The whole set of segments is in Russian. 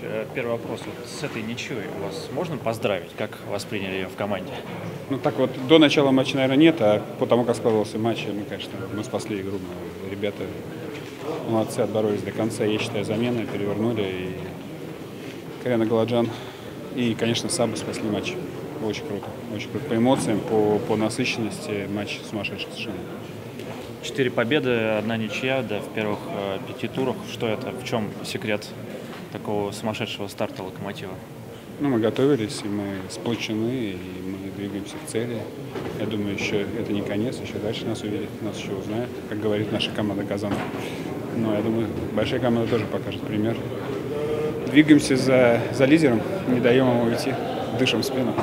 Иванович, первый вопрос. Вот с этой ничьей вас можно поздравить? Как восприняли ее в команде? Ну так вот, до начала матча, наверное, нет, а по тому, как складывался матч, мы, конечно, мы спасли игру. Ребята молодцы, отборолись до конца, я считаю, замены перевернули. И Корян и Галаджан, и, конечно, сабы спасли матч. Очень круто. Очень круто. По эмоциям, по насыщенности матч сумасшедший совершенно. 4 победы, 1 ничья, да, в первых 5 турах. Что это? В чем секрет такого сумасшедшего старта «Локомотива»? Ну, мы готовились, и мы сплочены, и мы двигаемся к цели. Я думаю, еще это не конец, еще дальше нас увидят, нас еще узнают, как говорит наша команда «Казань». Но я думаю, большая команда тоже покажет пример. Двигаемся за лидером, не даем ему уйти, дышим в спину.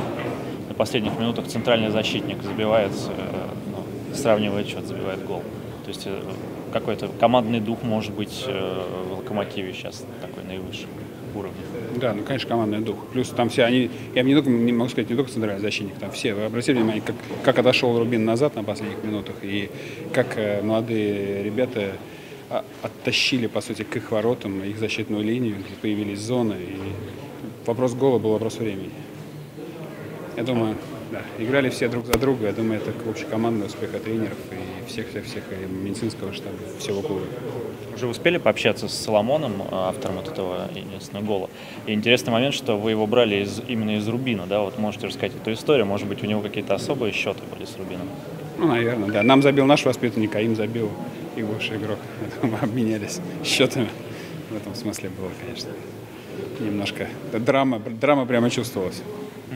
На последних минутах центральный защитник забивается. Сравнивает счет, забивает гол. То есть какой-то командный дух может быть в «Локомотиве» сейчас такой наивысшем уровне. Да, ну конечно, командный дух. Плюс там все они, я не могу сказать, не только центральный защитник, там все. Вы обратили внимание, как отошел Рубин назад на последних минутах и как молодые ребята оттащили, по сути, к их воротам, их защитную линию, где появились зоны. И вопрос гола был вопрос времени. Я думаю... Да, играли все друг за друга. Я думаю, это общекомандный успех от тренеров и всех-всех-всех медицинского штаба, всего клуба. Уже успели пообщаться с Соломоном, автором вот этого единственного гола. И интересный момент, что вы его брали именно из Рубина, да? Вот можете рассказать эту историю, может быть, у него какие-то особые счеты были с Рубином? Ну, наверное, да. Нам забил наш воспитанник, а им забил их бывший игрок. Мы обменялись счетами. В этом смысле было, конечно, немножко драма прямо чувствовалась.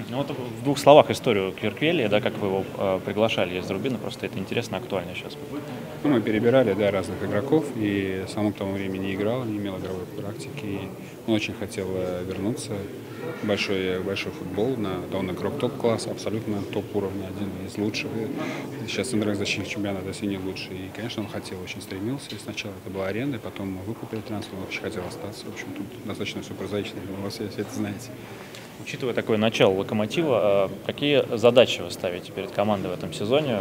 Ну вот в двух словах историю Кверквелия, да, как вы его приглашали из Рубина, просто это интересно, актуально сейчас. Ну, мы перебирали, да, разных игроков, и сам к тому времени не играл, не имел игровой практики, и он очень хотел вернуться в большой футбол, да, он игрок топ-класса, абсолютно топ-уровня, один из лучших, сейчас центральных защитников чемпионата, если не лучший, и, конечно, он хотел, очень стремился, и сначала это была аренда, потом выкупили трансфер, он очень хотел остаться, в общем, тут достаточно все прозаично, вы все это знаете. Учитывая такое начало «Локомотива», какие задачи вы ставите перед командой в этом сезоне?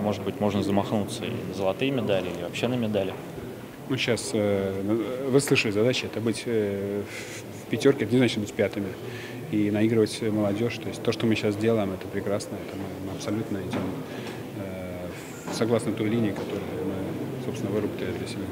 Может быть, можно замахнуться и на золотые медали, или вообще на медали? Ну, сейчас вы слышали задачи. Это быть в пятерке, это не значит быть пятыми. И наигрывать молодежь. То есть то, что мы сейчас делаем, это прекрасно. Это мы абсолютно идем согласно той линии, которую мы, собственно, выработали для себя.